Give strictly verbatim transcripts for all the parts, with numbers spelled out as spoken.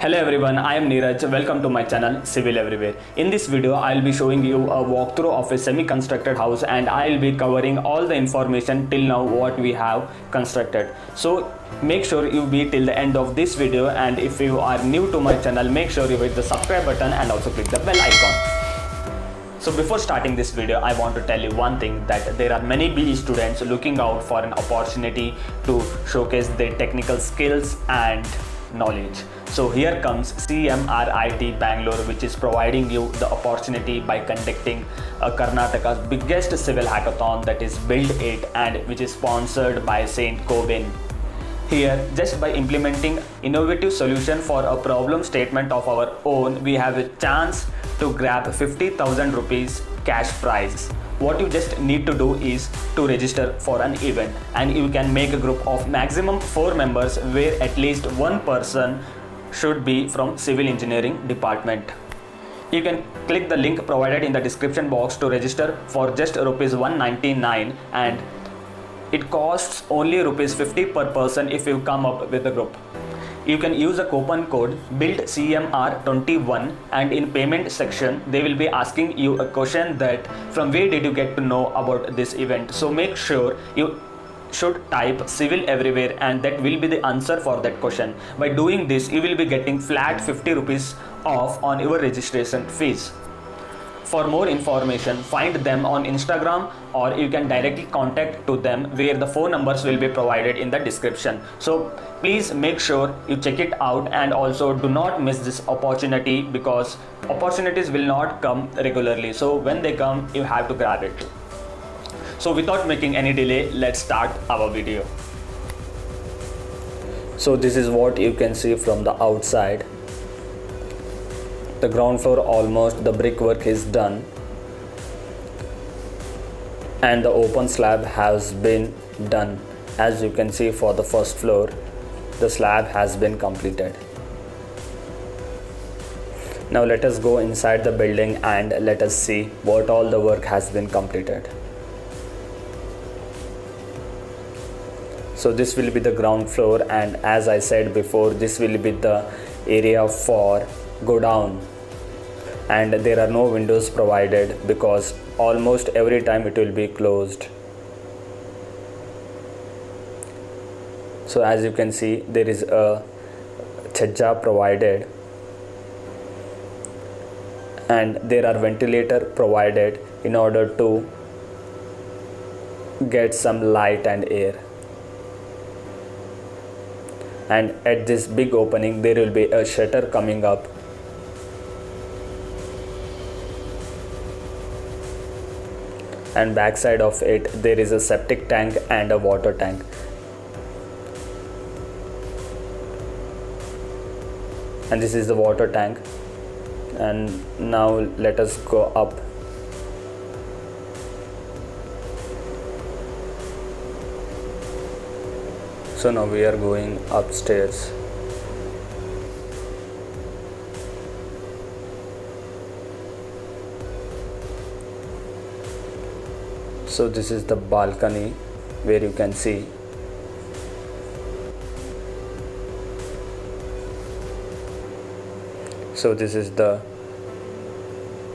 Hello everyone, I am Neeraj. Welcome to my channel Civil Everywhere. In this video, I will be showing you a walkthrough of a semi-constructed house and I will be covering all the information till now what we have constructed. So make sure you be till the end of this video, and if you are new to my channel, make sure you hit the subscribe button and also click the bell icon. So before starting this video, I want to tell you one thing, that there are many B E students looking out for an opportunity to showcase their technical skills and knowledge. So here comes C M R I T Bangalore, which is providing you the opportunity by conducting uh, Karnataka's biggest civil hackathon, that is Build It, and which is sponsored by Saint Gobain. Here, just by implementing innovative solution for a problem statement of our own, we have a chance to grab fifty thousand rupees cash prize. What you just need to do is to register for an event, and you can make a group of maximum four members where at least one person should be from civil engineering department. You can click the link provided in the description box to register for just rupees one ninety-nine, and it costs only rupees fifty per person if you come up with a group. You can use the coupon code build C M R twenty-one, and in payment section they will be asking you a question that from where did you get to know about this event. So make sure you should type Civil Everywhere, and that will be the answer for that question. By doing this, you will be getting flat fifty rupees off on your registration fees. For more information, find them on Instagram, or you can directly contact to them where the phone numbers will be provided in the description. So please make sure you check it out, and also do not miss this opportunity, because opportunities will not come regularly. So when they come, you have to grab it. So without making any delay, let's start our video. So this is what you can see from the outside. The ground floor, almost the brickwork is done, and the open slab has been done. As you can see, for the first floor the slab has been completed. Now let us go inside the building and let us see what all the work has been completed. So this will be the ground floor, and as I said before, this will be the area for godown, and there are no windows provided because almost every time it will be closed. So as you can see, there is a chhajja provided, and there are ventilator provided in order to get some light and air. And at this big opening there will be a shutter coming up. And backside of it there is a septic tank and a water tank. And this is the water tank. And now let us go up. So now we are going upstairs. So this is the balcony where you can see. So this is the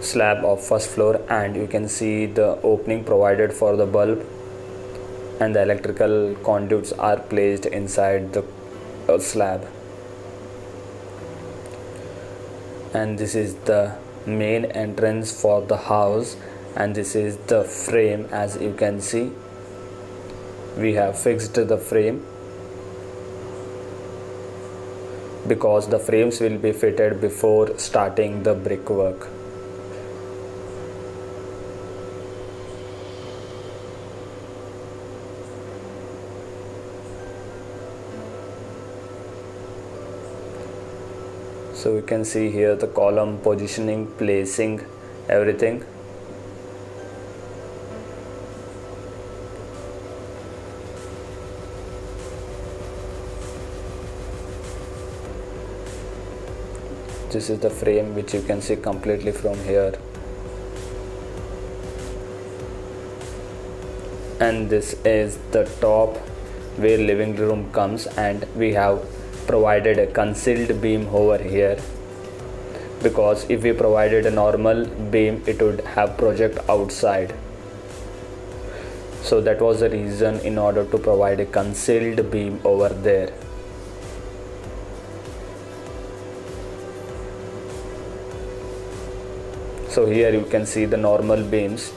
slab of first floor, and you can see the opening provided for the bulb, and the electrical conduits are placed inside the uh, slab. And this is the main entrance for the house, and this is the frame. As you can see, we have fixed the frame because the frames will be fitted before starting the brickwork. So we can see here the column positioning, placing, everything. This is the frame which you can see completely from here. And this is the top where living room comes, and we have provided a concealed beam over here, because if we provided a normal beam it would have project outside. So that was the reason in order to provide a concealed beam over there. So here you can see the normal beams.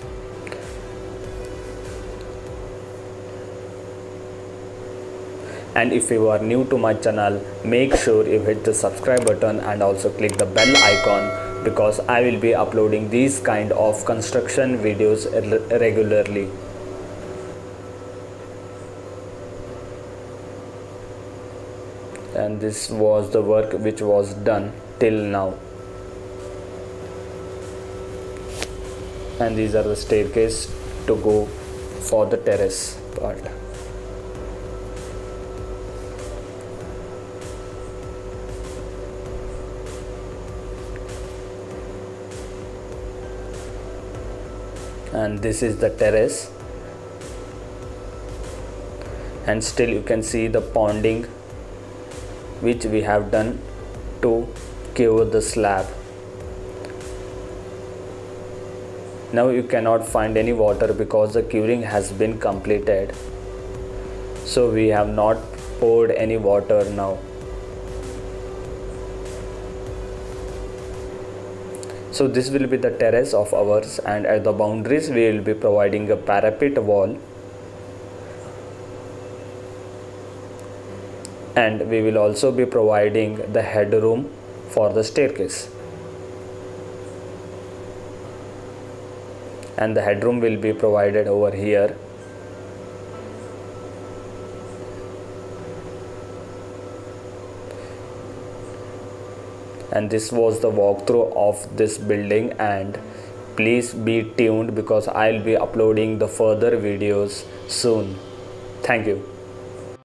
And if you are new to my channel, make sure you hit the subscribe button and also click the bell icon, because I will be uploading these kind of construction videos regularly. And this was the work which was done till now. And these are the staircase to go for the terrace part. And this is the terrace, and still you can see the ponding which we have done to cover the slab. Now you cannot find any water because the curing has been completed, so we have not poured any water now. So this will be the terrace of ours, and at the boundaries we will be providing a parapet wall, and we will also be providing the headroom for the staircase. And the headroom will be provided over here. And this was the walkthrough of this building, and please be tuned because I'll be uploading the further videos soon. Thank you.